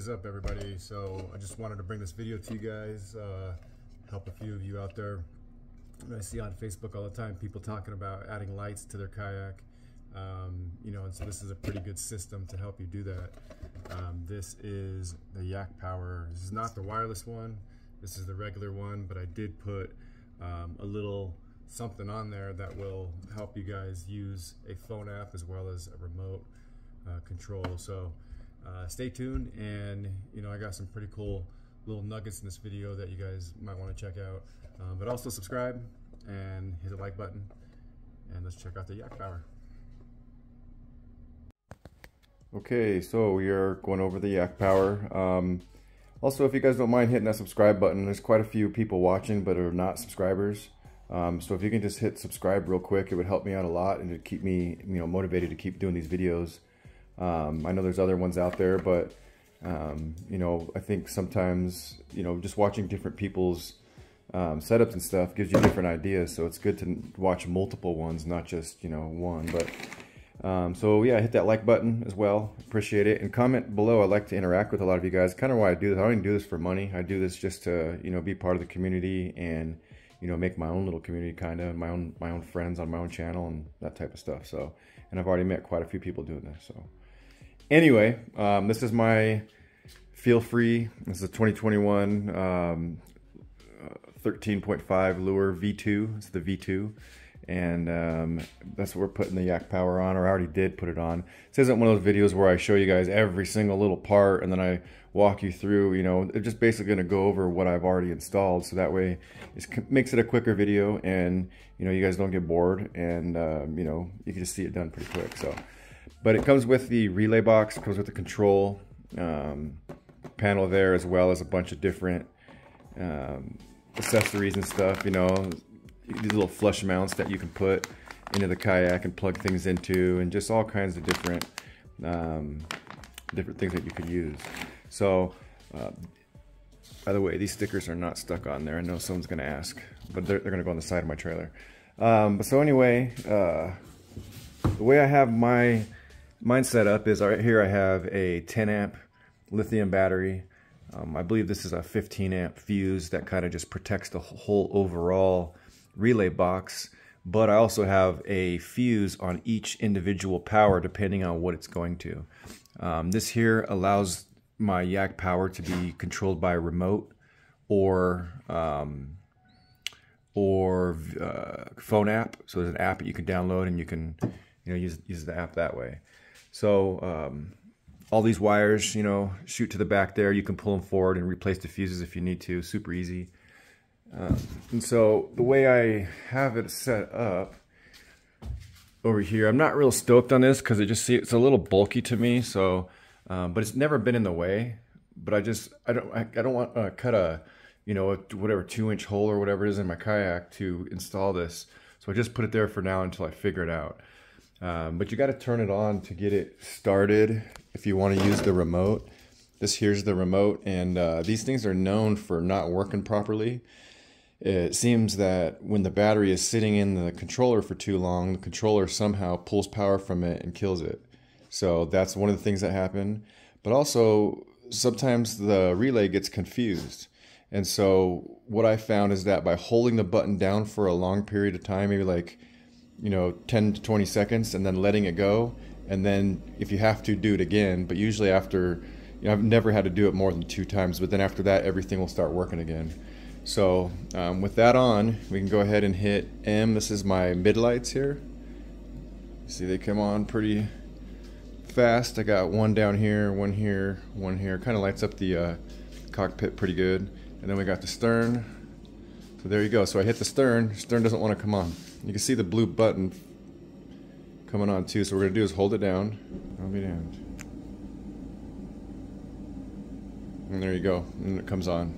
is up, everybody? So I just wanted to bring this video to you guys, help a few of you out there. I see on Facebook all the time people talking about adding lights to their kayak, you know, and so this is a pretty good system to help you do that. This is the Yak Power. This is not the wireless one, this is the regular one, but I did put a little something on there that will help you guys use a phone app as well as a remote control. So stay tuned, and you know, I got some pretty cool little nuggets in this video that you guys might want to check out, but also subscribe and hit the like button, and let's check out the Yak Power. Okay, so we are going over the Yak Power. Also, if you guys don't mind hitting that subscribe button, there's quite a few people watching but are not subscribers, so if you can just hit subscribe real quick, it would help me out a lot and it'd keep me, you know, motivated to keep doing these videos. I know there's other ones out there, but you know, I think sometimes, you know, just watching different people's setups and stuff gives you different ideas, so it's good to watch multiple ones, not just, you know, one. But so yeah, hit that like button as well, appreciate it, and comment below. I like to interact with a lot of you guys, kind of why I do this. I don't even do this for money, I do this just to, you know, be part of the community and, you know, make my own little community, kind of my own friends on my own channel and that type of stuff. So, and I've already met quite a few people doing this. So anyway, this is my Feelfree. This is a 2021 13.5 Lure V2. It's the V2, and that's what we're putting the Yak Power on, or I already did put it on. This isn't one of those videos where I show you guys every single little part and then I walk you through, you know, I'm just basically going to go over what I've already installed, so that way it makes it a quicker video, and you know, you guys don't get bored, and you know, you can just see it done pretty quick. So. But it comes with the relay box, comes with the control panel there, as well as a bunch of different accessories and stuff, you know, these little flush mounts that you can put into the kayak and plug things into, and just all kinds of different, different things that you could use. So, by the way, these stickers are not stuck on there. I know someone's going to ask, but they're going to go on the side of my trailer. But so anyway, the way I have mine set up is right here. I have a 10 amp lithium battery. I believe this is a 15 amp fuse that kind of just protects the whole overall relay box. But I also have a fuse on each individual power depending on what it's going to. This here allows my Yak Power to be controlled by a remote or phone app. So there's an app that you can download and you can, you know, use the app that way. So all these wires, you know, shoot to the back there. You can pull them forward and replace the fuses if you need to. Super easy. And so the way I have it set up over here, I'm not real stoked on this because it's a little bulky to me. So, but it's never been in the way. But I don't want to cut a, you know, whatever 2-inch hole or whatever it is in my kayak to install this. So I just put it there for now until I figure it out. But you got to turn it on to get it started if you want to use the remote. This here's the remote, and these things are known for not working properly. It seems that when the battery is sitting in the controller for too long, the controller somehow pulls power from it and kills it. So that's one of the things that happen. But also sometimes the relay gets confused. And so what I found is that by holding the button down for a long period of time, maybe like, you know, 10 to 20 seconds, and then letting it go, and then if you have to, do it again. But usually after, you know, I've never had to do it more than 2 times, but then after that everything will start working again. So with that on, we can go ahead and hit M. This is my mid lights here. See, they come on pretty fast. I got one down here, one here, one here. Kind of lights up the cockpit pretty good. And then we got the stern. So there you go. So I hit the stern. Stern doesn't want to come on. You can see the blue button coming on too. So what we're going to do is hold it down. I'll be damned. And there you go. And it comes on.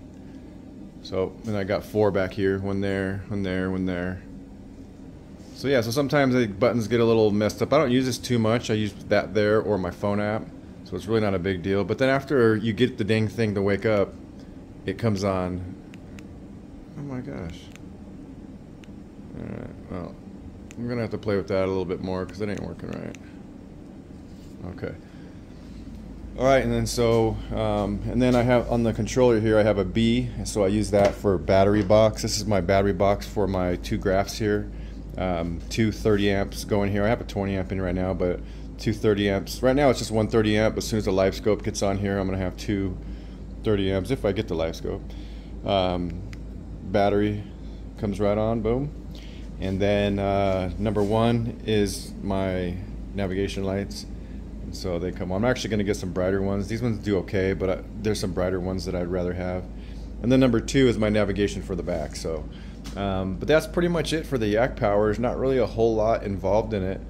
So then I got 4 back here. One there, one there, one there. So yeah, so sometimes the buttons get a little messed up. I don't use this too much. I use that there or my phone app. So it's really not a big deal. But then after you get the dang thing to wake up, it comes on. Oh my gosh. Alright, well, I'm going to have to play with that a little bit more because it ain't working right. Okay. All right, and then so, I have on the controller here, I have a B, so I use that for battery box. This is my battery box for my two graphs here. Two 30 amps going here. I have a 20 amp in right now, but two 30 amps. Right now it's just one 30 amp. As soon as the LiveScope gets on here, I'm gonna have two 30 amps if I get the LiveScope. Battery comes right on, boom. And then number one is my navigation lights. So they come on. I'm actually going to get some brighter ones. These ones do okay, but there's some brighter ones that I'd rather have. And then number two is my navigation for the back. So, but that's pretty much it for the Yak Power. There's not really a whole lot involved in it.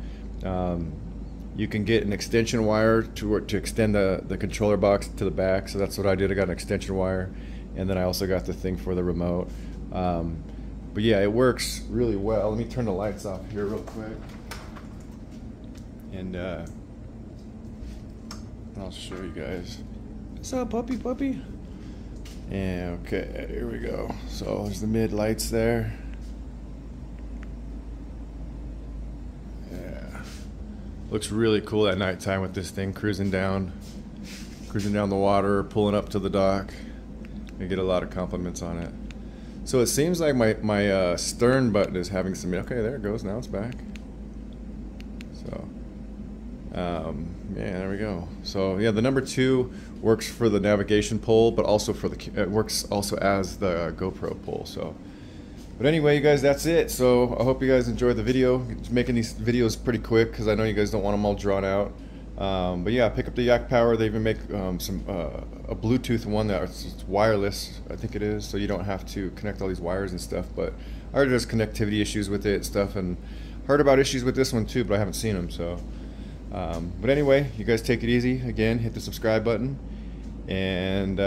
You can get an extension wire to extend the controller box to the back. So that's what I did. I got an extension wire, and then I also got the thing for the remote. But yeah, it works really well. Let me turn the lights off here real quick. And I'll show you guys. What's up, puppy? Yeah, okay, here we go. So there's the mid lights there. Yeah, looks really cool at nighttime with this thing cruising down the water, pulling up to the dock. I get a lot of compliments on it. So it seems like my stern button is having some. Okay, there it goes. Now it's back. So. Yeah, there we go. So yeah, the number two works for the navigation pole, but also for it works also as the GoPro pole. So, but anyway, you guys, that's it. So I hope you guys enjoyed the video. It's making these videos pretty quick because I know you guys don't want them all drawn out. But yeah, pick up the Yak Power. They even make a Bluetooth one that's wireless, I think it is. So you don't have to connect all these wires and stuff. But I heard there's connectivity issues with it and stuff, and heard about issues with this one too, but I haven't seen them. So. But anyway, you guys take it easy. Again, hit the subscribe button, and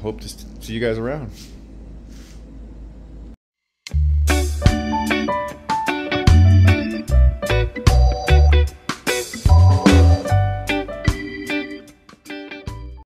hope to see you guys around.